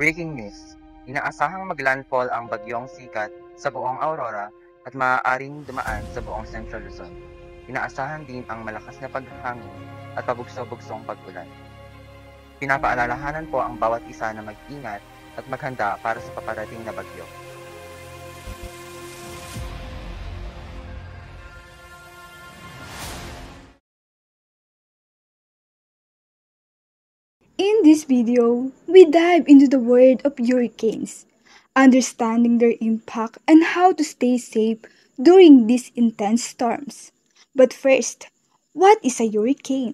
Breaking news, inaasahang maglandfall ang bagyong sikat sa buong Aurora at maaaring dumaan sa buong Central Luzon. Inaasahan din ang malakas na paghangin at pabugso-bugsong pag-ulan. Pinapaalalahanan po ang bawat isa na mag-ingat at maghanda para sa paparating na bagyo. In this video, we dive into the world of hurricanes, understanding their impact and how to stay safe during these intense storms. But first, what is a hurricane?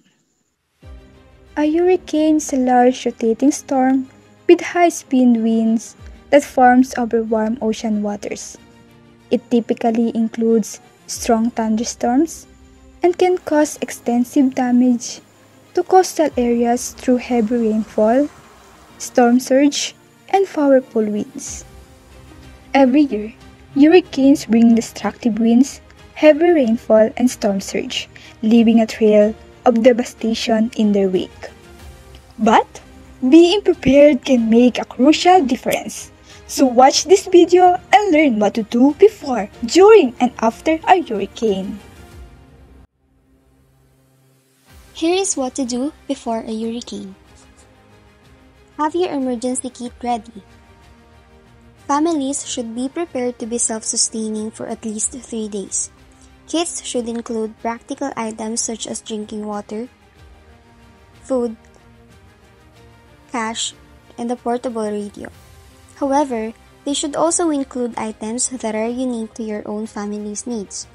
A hurricane is a large rotating storm with high-speed winds that forms over warm ocean waters. It typically includes strong thunderstorms and can cause extensive damage to coastal areas through heavy rainfall, storm surge, and powerful winds. Every year, hurricanes bring destructive winds, heavy rainfall, and storm surge, leaving a trail of devastation in their wake. But being prepared can make a crucial difference. So watch this video and learn what to do before, during, and after a hurricane. Here is what to do before a hurricane. Have your emergency kit ready. Families should be prepared to be self-sustaining for at least 3 days. Kits should include practical items such as drinking water, food, cash, and a portable radio. However, they should also include items that are unique to your own family's needs.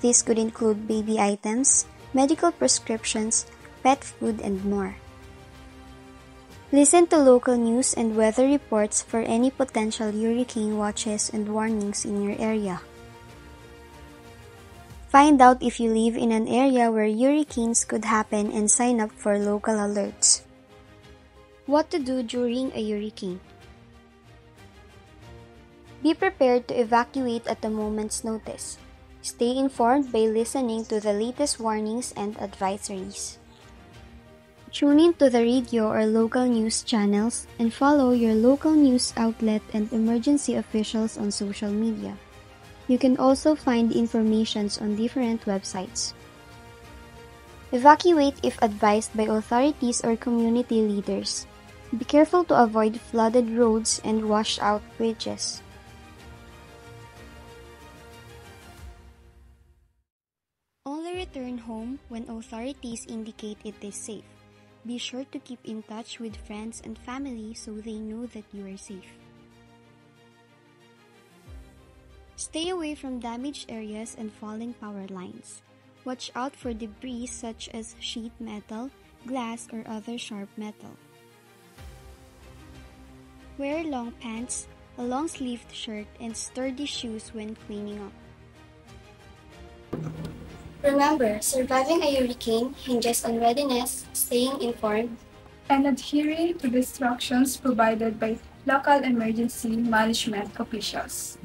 This could include baby items, medical prescriptions, pet food, and more. Listen to local news and weather reports for any potential hurricane watches and warnings in your area. Find out if you live in an area where hurricanes could happen and sign up for local alerts. What to do during a hurricane? Be prepared to evacuate at a moment's notice. Stay informed by listening to the latest warnings and advisories. Tune in to the radio or local news channels and follow your local news outlet and emergency officials on social media. You can also find information on different websites. Evacuate if advised by authorities or community leaders. Be careful to avoid flooded roads and washed-out bridges. Return home when authorities indicate it is safe. Be sure to keep in touch with friends and family so they know that you are safe. Stay away from damaged areas and falling power lines. Watch out for debris such as sheet metal, glass, or other sharp metal. Wear long pants, a long-sleeved shirt, and sturdy shoes when cleaning up. Remember, surviving a hurricane hinges on readiness, staying informed, and adhering to the instructions provided by local emergency management officials.